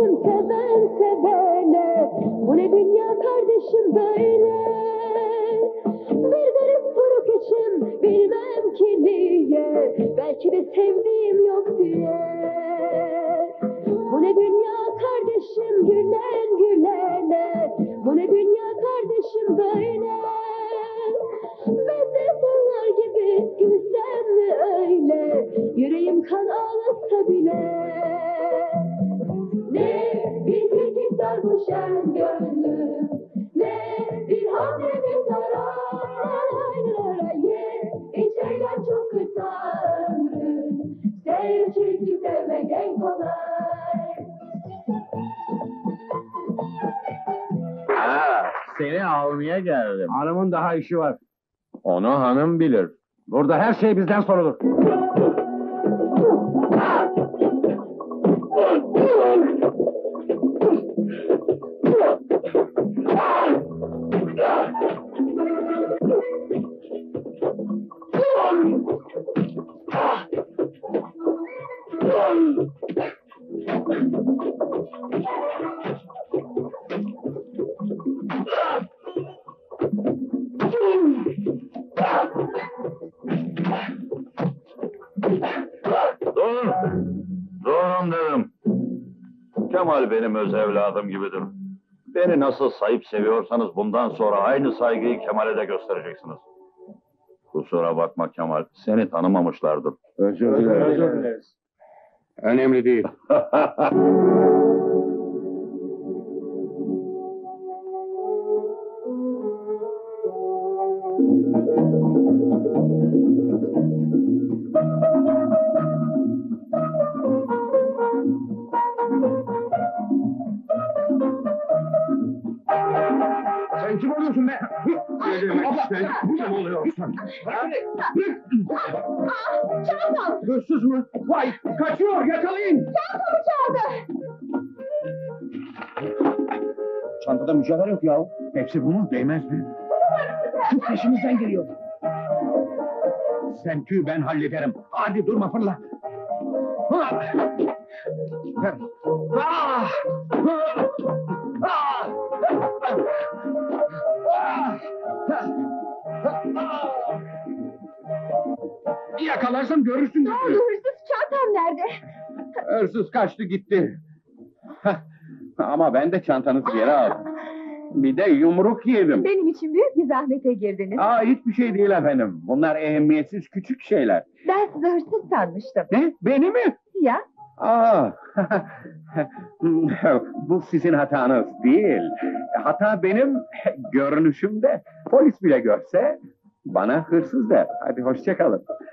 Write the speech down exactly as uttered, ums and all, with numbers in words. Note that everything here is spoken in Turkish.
kardeşim sevense böyle, bu ne dünya kardeşim böyle. Bir garip buruk içim bilmem ki diye, belki de sevdiğim yok diye. Bu ne dünya kardeşim gülen gülene, bu ne dünya kardeşim böyle. Ben de bunlar gibi gülsem mi öyle, yüreğim kan ağlasa bile. Ne bir kekik sarmış en gönlüm, ne bir hamlenin sarayı, hiç eylem çok kısa ömrüm, sev çünkü sevmek en kolay. Aa, seni almaya geldim. Hanımın daha işi var. Onu hanım bilir. Burada her şey bizden sorulur. Dur, durun dedim. Kemal benim öz evladım gibidir. Beni nasıl sahip seviyorsanız bundan sonra aynı saygıyı Kemal'e de göstereceksiniz. Kusura bakma Kemal, seni tanımamışlardır. Özür dileriz. Önemli değil. Sen kim oluyorsun be? Bu ne oluyor? Çantam! Hırsız mı? Vay! Kaçıyor! Yakalayın! Çantamı çaldı! Çantada mücevher yok ya. Hepsi bu mu? Değmez mi? Kız peşimizden geliyor. Sen tüy, ben hallederim. Hadi durma, fırla. Yakalarsam görürsün. Ne oldu hırsız? Çantam nerede? Hırsız kaçtı gitti. Ama ben de çantanızı yere aldım. Bir de yumruk yedim. Benim için büyük bir zahmete girdiniz. Aa, hiçbir şey değil efendim. Bunlar ehemmiyetsiz küçük şeyler. Ben sizi hırsız sanmıştım. Ne? Beni mi? Ya. Aa. Bu sizin hatanız değil. Hata benim görünüşümde. Polis bile görse bana hırsız der. Hadi hoşça kalın.